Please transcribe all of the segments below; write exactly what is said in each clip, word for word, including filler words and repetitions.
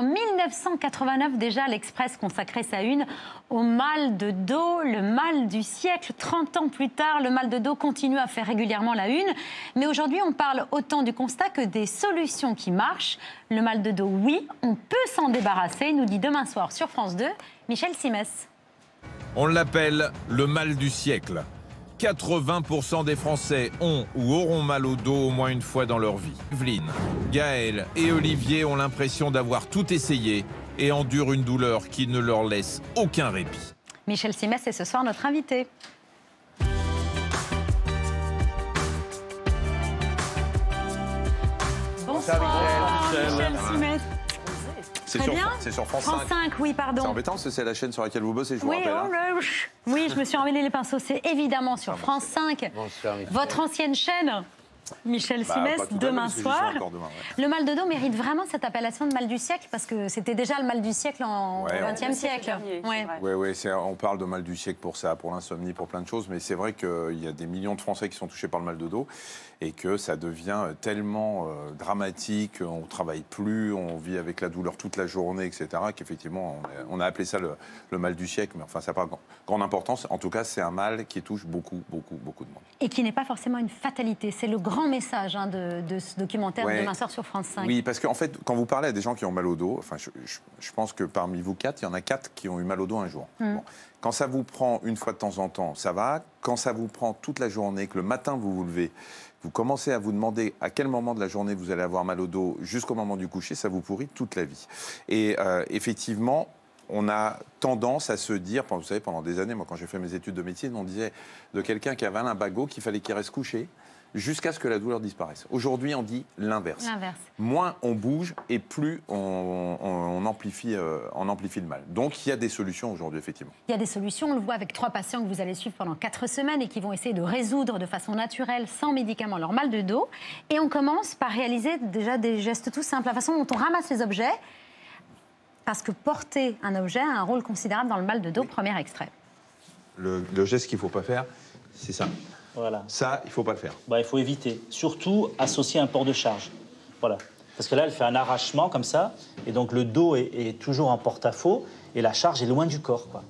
En mille neuf cent quatre-vingt-neuf, déjà, l'Express consacrait sa une au mal de dos, le mal du siècle. trente ans plus tard, le mal de dos continue à faire régulièrement la une. Mais aujourd'hui, on parle autant du constat que des solutions qui marchent. Le mal de dos, oui, on peut s'en débarrasser, nous dit demain soir sur France deux Michel Cymes. On l'appelle le mal du siècle. quatre-vingts pour cent des Français ont ou auront mal au dos au moins une fois dans leur vie. Evelyne, Gaël et Olivier ont l'impression d'avoir tout essayé et endurent une douleur qui ne leur laisse aucun répit. Michel Cymes est ce soir notre invité. Bonsoir Michel Cymes. C'est sur, sur France cinq. Oui, pardon. C'est embêtant parce que c'est la chaîne sur laquelle vous bossez, je vous oui, rappelle. Oh, hein. le... Oui, je me suis emmêlé les pinceaux. C'est évidemment sur France cinq. Bonsoir, votre ancienne chaîne, Michel Cymes, bah, demain soir. Demain, ouais. Le mal de dos mérite vraiment cette appellation de mal du siècle parce que c'était déjà le mal du siècle en ouais, vingtième siècle. Oui, oui, ouais, on parle de mal du siècle pour ça, pour l'insomnie, pour plein de choses. Mais c'est vrai qu'il y a des millions de Français qui sont touchés par le mal de dos. Et que ça devient tellement euh, dramatique, on ne travaille plus, on vit avec la douleur toute la journée, et cetera, qu'effectivement, on, on a appelé ça le, le mal du siècle, mais enfin, ça n'a pas grande importance. En tout cas, c'est un mal qui touche beaucoup, beaucoup, beaucoup de monde. Et qui n'est pas forcément une fatalité. C'est le grand message hein, de, de ce documentaire ouais. de demain soir sur France cinq. Oui, parce qu'en fait, quand vous parlez à des gens qui ont mal au dos, enfin, je, je, je pense que parmi vous quatre, il y en a quatre qui ont eu mal au dos un jour. Mmh. Bon. Quand ça vous prend une fois de temps en temps, ça va. Quand ça vous prend toute la journée, que le matin, vous vous levez, vous commencez à vous demander à quel moment de la journée vous allez avoir mal au dos jusqu'au moment du coucher, ça vous pourrit toute la vie. Et euh, effectivement, on a tendance à se dire, vous savez, pendant des années, moi quand j'ai fait mes études de médecine, on disait de quelqu'un qui avait un lumbago qu'il fallait qu'il reste couché jusqu'à ce que la douleur disparaisse. Aujourd'hui, on dit l'inverse. Moins on bouge et plus on, on, on, amplifie, euh, on amplifie le mal. Donc, il y a des solutions aujourd'hui, effectivement. Il y a des solutions. On le voit avec trois patients que vous allez suivre pendant quatre semaines et qui vont essayer de résoudre de façon naturelle, sans médicaments, leur mal de dos. Et on commence par réaliser déjà des gestes tout simples. La façon dont on ramasse les objets, parce que porter un objet a un rôle considérable dans le mal de dos. Oui. Premier extrait. Le, le geste qu'il ne faut pas faire, c'est ça. Voilà. Ça, il ne faut pas le faire. Bah, il faut éviter. Surtout, associer un port de charge. Voilà. Parce que là, elle fait un arrachement comme ça. Et donc, le dos est, est toujours en porte-à-faux. Et la charge est loin du corps, quoi.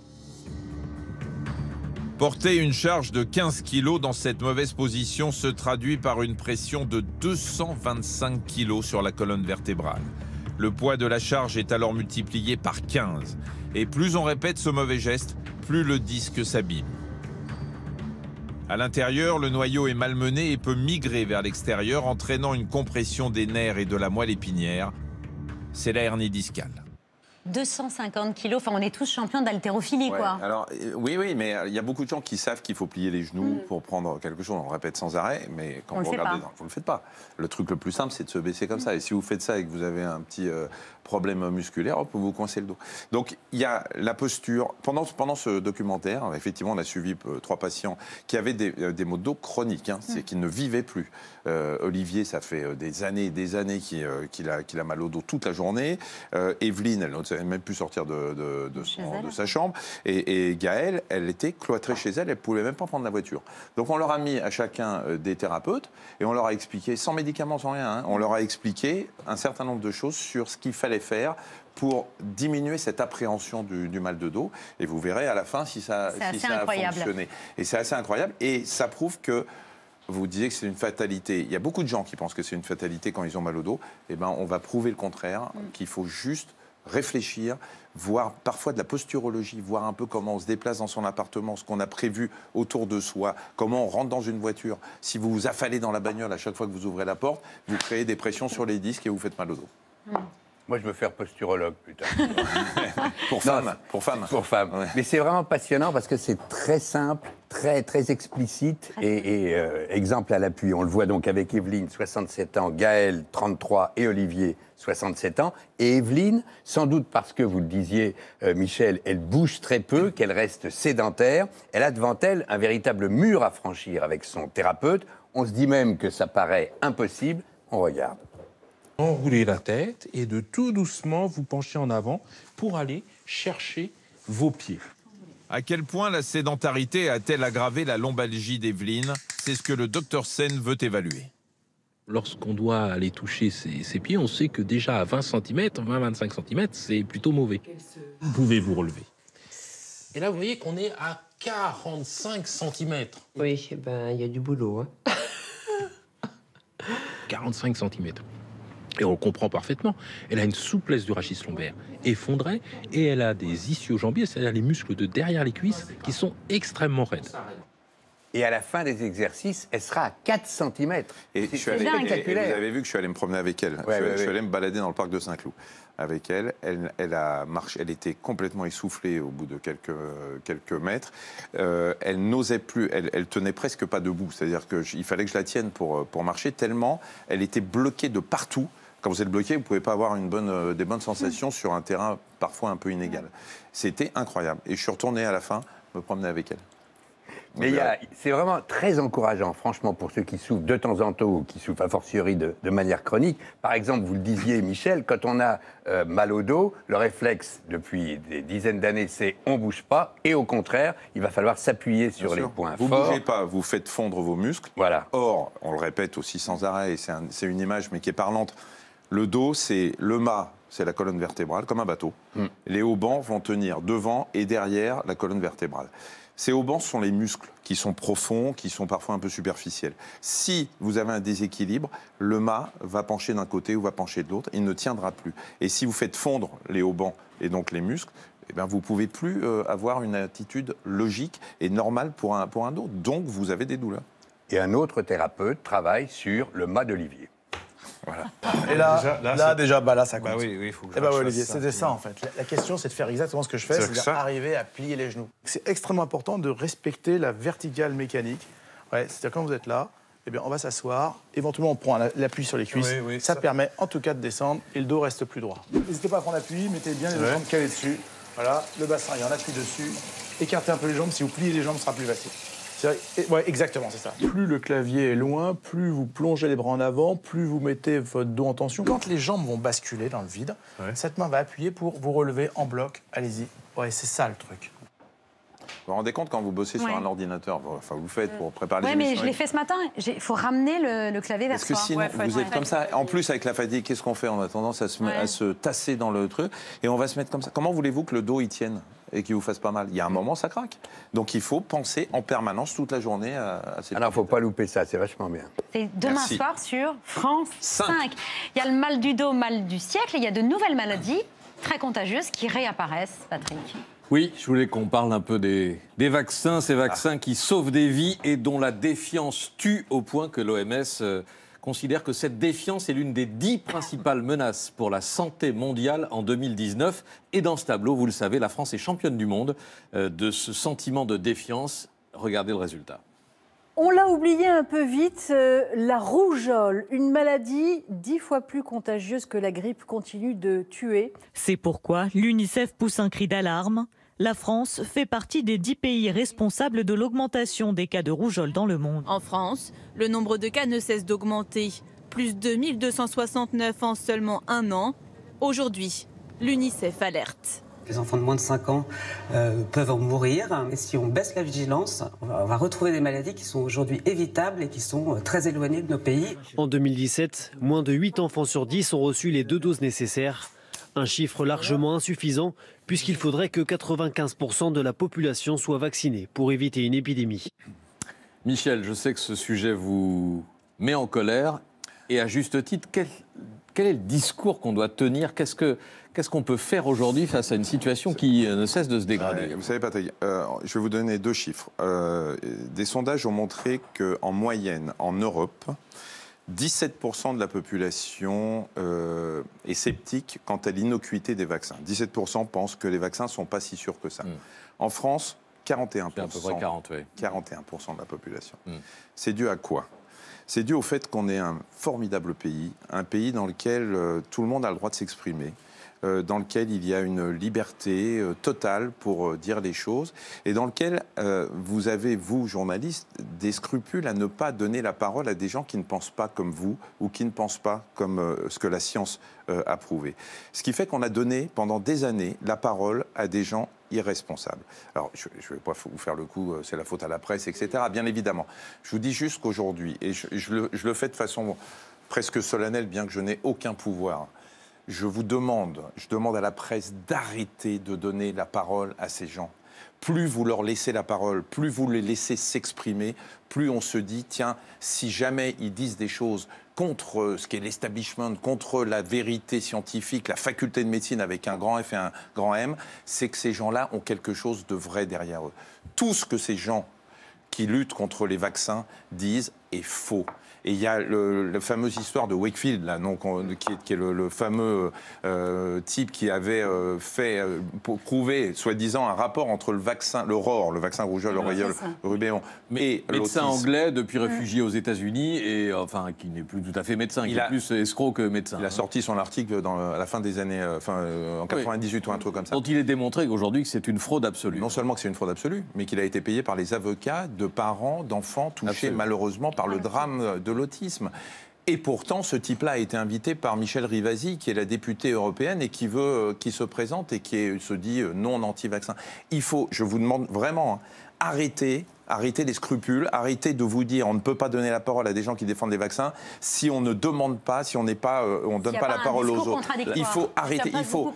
Porter une charge de quinze kilos dans cette mauvaise position se traduit par une pression de deux cent vingt-cinq kilos sur la colonne vertébrale. Le poids de la charge est alors multiplié par quinze. Et plus on répète ce mauvais geste, plus le disque s'abîme. À l'intérieur, le noyau est malmené et peut migrer vers l'extérieur, entraînant une compression des nerfs et de la moelle épinière. C'est la hernie discale. deux cent cinquante kilos, enfin on est tous champions d'haltérophilie, ouais, quoi. Alors, oui, oui, mais il y a beaucoup de gens qui savent qu'il faut plier les genoux mmh. pour prendre quelque chose. On le répète sans arrêt, mais quand on vous regardez, vous ne le faites pas. Le truc le plus simple, c'est de se baisser comme mmh. ça. Et si vous faites ça et que vous avez un petit euh, problème musculaire, hop, vous vous coincez le dos. Donc, il y a la posture. Pendant, pendant ce documentaire, effectivement, on a suivi euh, trois patients qui avaient des, euh, des maux de dos chroniques, hein, mmh. c'est qu'ils ne vivaient plus. Euh, Olivier, ça fait des années et des années qu'il euh, qu'il a, qu'il a mal au dos toute la journée. Euh, Evelyne, elle Elle n'a même pu sortir de, de, de, son, de sa chambre. Et, et Gaëlle, elle était cloîtrée chez elle, elle ne pouvait même pas prendre la voiture. Donc on leur a mis à chacun des thérapeutes et on leur a expliqué, sans médicaments, sans rien, hein, on leur a expliqué un certain nombre de choses sur ce qu'il fallait faire pour diminuer cette appréhension du, du mal de dos. Et vous verrez à la fin si ça, si ça a fonctionné. Et c'est assez incroyable. Et ça prouve que vous disiez que c'est une fatalité. Il y a beaucoup de gens qui pensent que c'est une fatalité quand ils ont mal au dos. Eh ben, on va prouver le contraire, mmh. qu'il faut juste réfléchir, voir parfois de la posturologie, voir un peu comment on se déplace dans son appartement, ce qu'on a prévu autour de soi, comment on rentre dans une voiture. Si vous vous affalez dans la bagnole à chaque fois que vous ouvrez la porte, vous créez des pressions sur les disques et vous faites mal au dos. Mmh. Moi, je veux faire posturologue, putain. Pour femme, pour femme. Pour femme. Ouais. Mais c'est vraiment passionnant parce que c'est très simple, très, très explicite et, et euh, exemple à l'appui. On le voit donc avec Evelyne, soixante-sept ans, Gaël, trente-trois et Olivier, soixante-sept ans. Et Evelyne, sans doute parce que, vous le disiez, euh, Michel, elle bouge très peu, qu'elle reste sédentaire. Elle a devant elle un véritable mur à franchir avec son thérapeute. On se dit même que ça paraît impossible. On regarde. Enroulez la tête et de tout doucement vous penchez en avant pour aller chercher vos pieds. À quel point la sédentarité a-t-elle aggravé la lombalgie d'Evelyne? C'est ce que le docteur Sen veut évaluer. lorsqu'on doit aller toucher ses, ses pieds, on sait que déjà à vingt centimètres, vingt à vingt-cinq centimètres, c'est plutôt mauvais. Pouvez-vous relever? Et là, vous voyez qu'on est à quarante-cinq centimètres. Oui, ben, il y a du boulot. Hein. quarante-cinq centimètres. Et on comprend parfaitement. Elle a une souplesse du rachis lombaire effondrée et elle a des ischio-jambiers, c'est-à-dire les muscles de derrière les cuisses, qui sont extrêmement raides. Et à la fin des exercices, elle sera à quatre centimètres. Et, je suis allé, et, et vous avez vu que je suis allé me promener avec elle. Ouais, je, ouais, je suis allé ouais. me balader dans le parc de Saint-Cloud avec elle. Elle, elle, a marché, elle était complètement essoufflée au bout de quelques, quelques mètres. Euh, elle n'osait plus, elle, elle tenait presque pas debout. C'est-à-dire qu'il fallait que je la tienne pour, pour marcher tellement elle était bloquée de partout. Quand vous êtes bloqué, vous ne pouvez pas avoir une bonne, des bonnes sensations mmh. sur un terrain parfois un peu inégal. Mmh. C'était incroyable. Et je suis retourné à la fin me promener avec elle. Mais c'est vraiment très encourageant, franchement, pour ceux qui souffrent de temps en temps ou qui souffrent a fortiori de, de manière chronique. Par exemple, vous le disiez, Michel, quand on a euh, mal au dos, le réflexe depuis des dizaines d'années, c'est on ne bouge pas. Et au contraire, il va falloir s'appuyer sur les points forts. Vous ne bougez pas, vous faites fondre vos muscles. Voilà. Or, on le répète aussi sans arrêt, et c'est un, c'est une image mais qui est parlante, le dos, c'est le mât. C'est la colonne vertébrale, comme un bateau. Mm. Les haubans vont tenir devant et derrière la colonne vertébrale. Ces haubans sont les muscles qui sont profonds, qui sont parfois un peu superficiels. Si vous avez un déséquilibre, le mât va pencher d'un côté ou va pencher de l'autre, il ne tiendra plus. Et si vous faites fondre les haubans et donc les muscles, eh bien vous ne pouvez plus euh, avoir une attitude logique et normale pour un, pour un dos. Donc vous avez des douleurs. Et un autre thérapeute travaille sur le mât d'Olivier. Voilà. Et là, déjà, là, là, déjà bah, là, ça compte. Bah oui, oui, faut que je eh bah, Olivier, c'était ça, en fait. La, la question, c'est de faire exactement ce que je fais, c'est d'arriver à plier les genoux. C'est extrêmement important de respecter la verticale mécanique. Ouais, c'est-à-dire, quand vous êtes là, eh bien, on va s'asseoir, éventuellement, on prend l'appui sur les cuisses. Oui, oui, ça, ça permet, en tout cas, de descendre et le dos reste plus droit. N'hésitez pas à prendre appui, mettez bien les ouais. jambes calées dessus. Voilà, le bassin, il y en a plus dessus. Écartez un peu les jambes, si vous pliez les jambes, ce sera plus facile. Ouais, exactement, c'est ça. Plus le clavier est loin, plus vous plongez les bras en avant, plus vous mettez votre dos en tension. Quand les jambes vont basculer dans le vide, ouais. cette main va appuyer pour vous relever en bloc. Allez-y. Ouais, c'est ça le truc. Vous vous rendez compte quand vous bossez ouais. sur un ordinateur, enfin vous le faites pour préparer ouais, les émissions. Oui, mais je l'ai fait ce matin. Il faut ramener le, le clavier vers soi. Parce que sinon, ouais, vous êtes comme ça. En plus, avec la fatigue, qu'est-ce qu'on fait? On a tendance à se, ouais. à se tasser dans le truc et on va se mettre comme ça. Comment voulez-vous que le dos y tienne et qu'il vous fasse pas mal? Il y a un moment, ça craque. Donc il faut penser en permanence toute la journée à, à ces... Alors, il ne faut pas louper ça, c'est vachement bien. C'est demain Merci. soir sur France cinq. Il y a le mal du dos, mal du siècle, et il y a de nouvelles maladies très contagieuses qui réapparaissent, Patrick. Oui, je voulais qu'on parle un peu des, des vaccins, ces vaccins ah. qui sauvent des vies et dont la défiance tue au point que l'O M S euh, considère que cette défiance est l'une des dix principales menaces pour la santé mondiale en deux mille dix-neuf. Et dans ce tableau, vous le savez, la France est championne du monde euh, de ce sentiment de défiance. Regardez le résultat. On l'a oublié un peu vite, euh, la rougeole, une maladie dix fois plus contagieuse que la grippe, continue de tuer. C'est pourquoi l'UNICEF pousse un cri d'alarme. La France fait partie des dix pays responsables de l'augmentation des cas de rougeole dans le monde. En France, le nombre de cas ne cesse d'augmenter. Plus de mille deux cent soixante-neuf en seulement un an. Aujourd'hui, l'UNICEF alerte. Les enfants de moins de cinq ans euh, peuvent en mourir. Et si on baisse la vigilance, on va, on va retrouver des maladies qui sont aujourd'hui évitables et qui sont euh, très éloignées de nos pays. En deux mille dix-sept, moins de huit enfants sur dix ont reçu les deux doses nécessaires. Un chiffre largement insuffisant, puisqu'il faudrait que quatre-vingt-quinze pour cent de la population soit vaccinée pour éviter une épidémie. Michel, je sais que ce sujet vous met en colère. Et à juste titre, quel, quel est le discours qu'on doit tenir? Qu'est-ce que... Qu'est-ce qu'on peut faire aujourd'hui face à une situation qui ne cesse de se dégrader? Vous savez, Patrick, euh, je vais vous donner deux chiffres. Euh, des sondages ont montré qu'en moyenne, en Europe, dix-sept pour cent de la population euh, est sceptique quant à l'innocuité des vaccins. dix-sept pour cent pensent que les vaccins ne sont pas si sûrs que ça. Mmh. En France, quarante et un pour cent, c'est à peu près quarante, oui. quarante et un pour cent de la population. Mmh. C'est dû à quoi? C'est dû au fait qu'on est un formidable pays, un pays dans lequel euh, tout le monde a le droit de s'exprimer, dans lequel il y a une liberté totale pour dire les choses et dans lequel euh, vous avez, vous, journalistes, des scrupules à ne pas donner la parole à des gens qui ne pensent pas comme vous ou qui ne pensent pas comme euh, ce que la science euh, a prouvé. Ce qui fait qu'on a donné pendant des années la parole à des gens irresponsables. Alors, je ne vais pas vous faire le coup, c'est la faute à la presse, et cetera. Bien évidemment. Je vous dis juste qu'aujourd'hui, et je, je, le, je le fais de façon... presque solennel, bien que je n'ai aucun pouvoir. Je vous demande, je demande à la presse d'arrêter de donner la parole à ces gens. Plus vous leur laissez la parole, plus vous les laissez s'exprimer, plus on se dit, tiens, si jamais ils disent des choses contre ce qu'est l'establishment, contre la vérité scientifique, la faculté de médecine avec un grand F et un grand M, c'est que ces gens-là ont quelque chose de vrai derrière eux. Tout ce que ces gens qui luttent contre les vaccins disent est faux. Et il y a le, la fameuse histoire de Wakefield, là, non, qui est, qui est le, le fameux euh, type qui avait euh, fait euh, pour prouver, soi-disant, un rapport entre le vaccin, le R O R, le vaccin rougeole, l'oreillole, le rubéon, et l'autisme. Médecin anglais, depuis réfugié aux États-Unis, et enfin, qui n'est plus tout à fait médecin, il qui a, est plus escroc que médecin. Il hein. a sorti son article dans le, à la fin des années, enfin, euh, en quatre-vingt-dix-huit oui. ou un truc comme ça. Dont il est démontré qu'aujourd'hui que c'est une fraude absolue. Non seulement que c'est une fraude absolue, mais qu'il a été payé par les avocats de parents, d'enfants touchés Absolument. malheureusement par le drame de de l'autisme. Et pourtant, ce type-là a été invité par Michel Rivasi, qui est la députée européenne et qui veut, qui se présente et qui est, se dit non anti-vaccin. Il faut, je vous demande vraiment, hein, arrêtez, arrêtez les scrupules, arrêtez de vous dire on ne peut pas donner la parole à des gens qui défendent les vaccins si on ne demande pas, si on n'est pas, euh, on donne pas, pas la parole aux autres. Il faut arrêter. Il faut.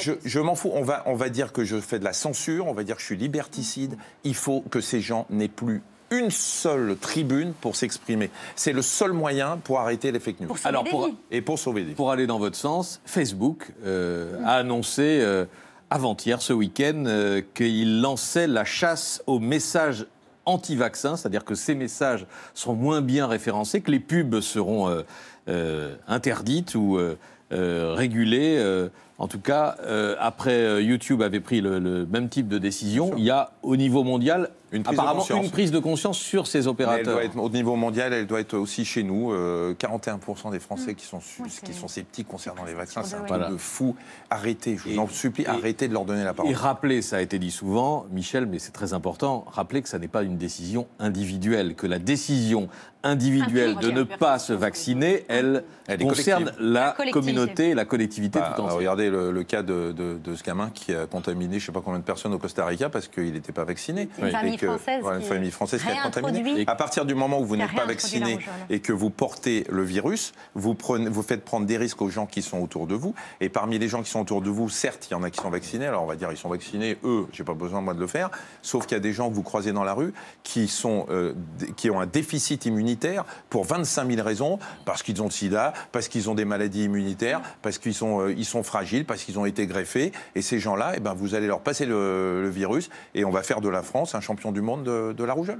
Je, je m'en fous. On va, on va dire que je fais de la censure, on va dire que je suis liberticide. Il faut que ces gens n'aient plus une seule tribune pour s'exprimer. C'est le seul moyen pour arrêter les fake news. Pour Alors, pour, et pour sauver des vies. Pour aller dans votre sens, Facebook euh, mmh. a annoncé euh, avant-hier, ce week-end, euh, qu'il lançait la chasse aux messages anti-vaccins, c'est-à-dire que ces messages sont moins bien référencés, que les pubs seront euh, euh, interdites ou euh, euh, régulées. Euh, en tout cas, euh, après euh, YouTube avait pris le, le même type de décision, il y a au niveau mondial... Une prise Apparemment, de une prise de conscience sur ces opérateurs. Mais elle doit être, au niveau mondial, elle doit être aussi chez nous. Euh, quarante et un pour cent des Français mmh. qui, sont, oui, qui sont sceptiques concernant les vaccins, c'est un truc voilà. de fou. Arrêtez, je vous et, en supplie, et, arrêtez de leur donner la parole. Et rappelez, ça a été dit souvent, Michel, mais c'est très important, rappelez que ça n'est pas une décision individuelle, que la décision individuelle de ne pas se vacciner, elle, elle concerne la, la communauté, la collectivité bah, tout entière. Regardez le, le cas de, de, de ce gamin qui a contaminé je ne sais pas combien de personnes au Costa Rica parce qu'il n'était pas vacciné. Oui. Que, voilà, une famille française qui a contaminé. À partir du moment où vous n'êtes pas vacciné et que vous portez le virus, vous, prenez, vous faites prendre des risques aux gens qui sont autour de vous. Et parmi les gens qui sont autour de vous, certes, il y en a qui sont vaccinés. Alors on va dire ils sont vaccinés, eux, j'ai pas besoin moi de le faire. Sauf qu'il y a des gens que vous croisez dans la rue qui, sont, euh, qui ont un déficit immunitaire pour vingt-cinq mille raisons, parce qu'ils ont le sida, parce qu'ils ont des maladies immunitaires, parce qu'ils sont, euh, ils sont fragiles, parce qu'ils ont été greffés. Et ces gens-là, eh ben, vous allez leur passer le, le virus et on va faire de la France un champion du monde de, de la rougeole.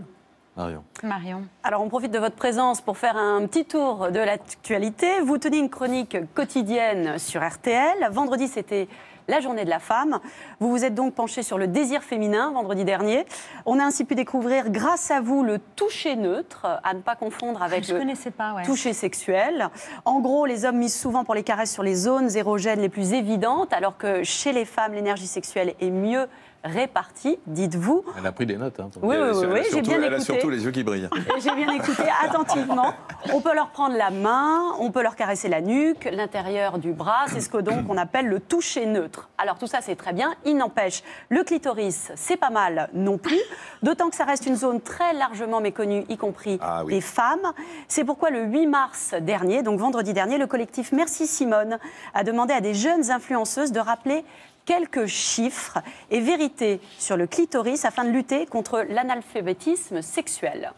Marion. Marion. Alors, on profite de votre présence pour faire un petit tour de l'actualité. Vous tenez une chronique quotidienne sur R T L. Vendredi, c'était la journée de la femme. Vous vous êtes donc penché sur le désir féminin vendredi dernier. On a ainsi pu découvrir, grâce à vous, le toucher neutre, à ne pas confondre avec Je le connaissais pas, ouais. toucher sexuel. En gros, les hommes misent souvent pour les caresses sur les zones érogènes les plus évidentes, alors que chez les femmes, l'énergie sexuelle est mieux répartie, dites-vous. Elle a pris des notes. Hein, oui, oui, oui, oui j'ai bien écouté. Elle a surtout les yeux qui brillent. J'ai bien écouté attentivement. On peut leur prendre la main, on peut leur caresser la nuque, l'intérieur du bras. C'est ce que donc on appelle le toucher neutre. Alors tout ça, c'est très bien. Il n'empêche, le clitoris, c'est pas mal non plus. D'autant que ça reste une zone très largement méconnue, y compris ah, oui. des femmes. C'est pourquoi le huit mars dernier, donc vendredi dernier, le collectif Merci Simone a demandé à des jeunes influenceuses de rappeler quelques chiffres et vérités sur le clitoris afin de lutter contre l'analphabétisme sexuel.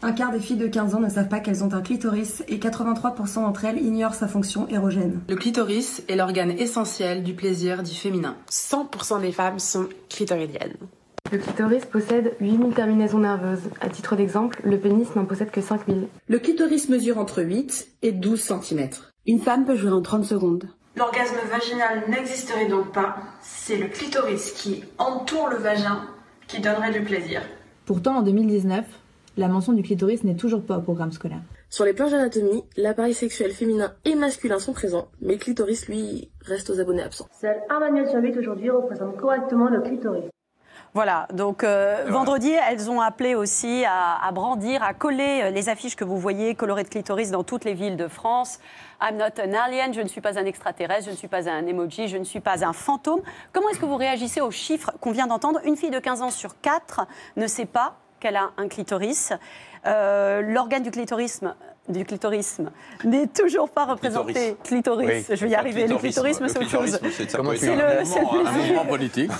Un quart des filles de quinze ans ne savent pas qu'elles ont un clitoris et quatre-vingt-trois pour cent d'entre elles ignorent sa fonction érogène. Le clitoris est l'organe essentiel du plaisir du féminin. cent pour cent des femmes sont clitoridiennes. Le clitoris possède huit mille terminaisons nerveuses. À titre d'exemple, le pénis n'en possède que cinq mille. Le clitoris mesure entre huit et douze centimètres. Une femme peut jouer en trente secondes. L'orgasme vaginal n'existerait donc pas, c'est le clitoris qui entoure le vagin qui donnerait du plaisir. Pourtant, en deux mille dix-neuf, la mention du clitoris n'est toujours pas au programme scolaire. Sur les planches d'anatomie, l'appareil sexuel féminin et masculin sont présents, mais le clitoris, lui, reste aux abonnés absents. Seul un manuel sur huit aujourd'hui représente correctement le clitoris. Voilà, donc euh, ouais. vendredi, elles ont appelé aussi à, à brandir, à coller les affiches que vous voyez colorées de clitoris dans toutes les villes de France. I'm not an alien, je ne suis pas un extraterrestre, je ne suis pas un emoji, je ne suis pas un fantôme. Comment est-ce que vous réagissez aux chiffres qu'on vient d'entendre? Une fille de quinze ans sur quatre ne sait pas qu'elle a un clitoris. Euh, L'organe du clitoris du clitorisme n'est toujours pas représenté. Clitoris, clitoris. Oui. Je vais y arriver. Le clitorisme, c'est autre chose. C'est un, un mouvement politique.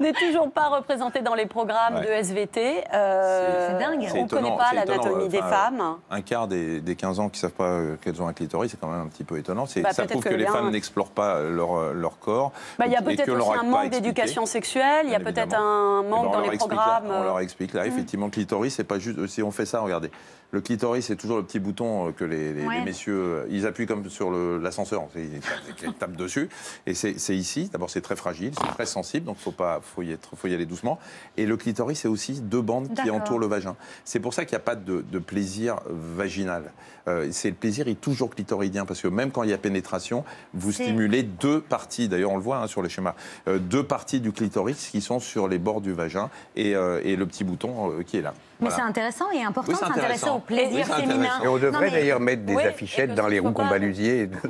N'est toujours pas représenté dans les programmes ouais. de S V T. Euh, c'est dingue. On ne connaît pas l'anatomie des enfin, femmes. Un quart des, des quinze ans qui ne savent pas qu'elles ont un clitoris, c'est quand même un petit peu étonnant. Bah, ça prouve que, que les femmes n'explorent pas leur, leur corps. Bah, il y a peut-être aussi un manque d'éducation sexuelle. Il y a peut-être un manque dans les programmes. On leur explique. Là, effectivement, clitoris, c'est pas juste... Si on fait ça, regardez. Le clitoris, c'est toujours le petit bouton que les, les, ouais. les messieurs... Ils appuient comme sur l'ascenseur, ils, ils tapent dessus. Et c'est ici. D'abord, c'est très fragile, c'est très sensible, donc il faut, faut, faut y aller doucement. Et le clitoris, c'est aussi deux bandes qui entourent le vagin. C'est pour ça qu'il n'y a pas de, de plaisir vaginal. Euh, c'est le plaisir est toujours clitoridien, parce que même quand il y a pénétration, vous stimulez deux parties, d'ailleurs on le voit hein, sur les schémas, euh, deux parties du clitoris qui sont sur les bords du vagin et, euh, et le petit bouton euh, qui est là. Mais voilà. C'est intéressant et important oui, de s'intéresser au plaisir oui, féminin. Et on devrait mais... d'ailleurs mettre des oui, affichettes dans les roues Combalusier. Pas...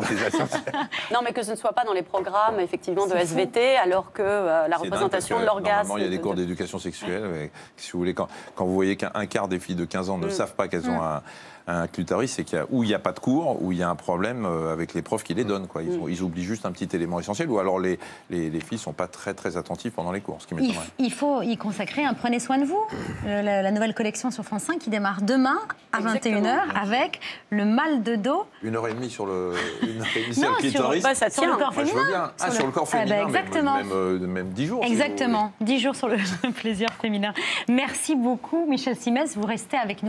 non, mais que ce ne soit pas dans les programmes, effectivement, de S V T, alors que euh, la représentation que, de l'orgasme... il y a des de... cours d'éducation sexuelle. Mais, si vous voulez, quand, quand vous voyez qu'un quart des filles de quinze ans ne mm. savent pas qu'elles mm. ont un... un clitoris, c'est qu'il y a, où il n'y a pas de cours, où il y a un problème avec les profs qui les donnent. Quoi. Ils, mmh. ils oublient juste un petit élément essentiel, ou alors les, les, les filles ne sont pas très, très attentives pendant les cours. Ce qui il, il faut y consacrer un Prenez soin de vous, le, la, la nouvelle collection sur France cinq qui démarre demain à vingt et une heures avec le mal de dos. Une heure et demie sur le, une heure et demie non, sur le clitoris. Sur, bah, ça tient. Sur le corps féminin. Bah, ah, sur, sur le corps féminin, ah bah exactement. Même, même, même dix jours. Exactement, si dix jours sur le plaisir féminin. Merci beaucoup Michel Cymes, vous restez avec nous.